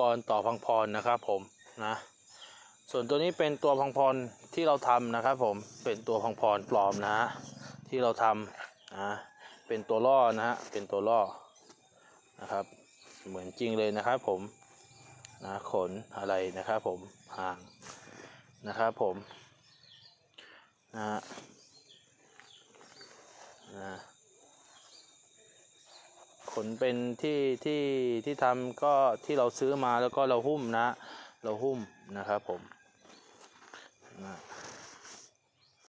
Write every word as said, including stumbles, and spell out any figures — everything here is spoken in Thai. กรต่อพังพรนะครับผมนะส่วนตัวนี้เป็นตัวพังพรที่เราทำนะครับผมเป็นตัวพังพรปลอมนะฮะที่เราทำนะเป็นตัวล่อนะฮะเป็นตัวล่อนะครับเหมือนจริงเลยนะครับผมนะขนอะไรนะครับผมหางนะครับผมนะนะขนเป็นที่ที่ที่ทำก็ที่เราซื้อมาแล้วก็เราหุ้มนะเราหุ้มนะครับผมนะ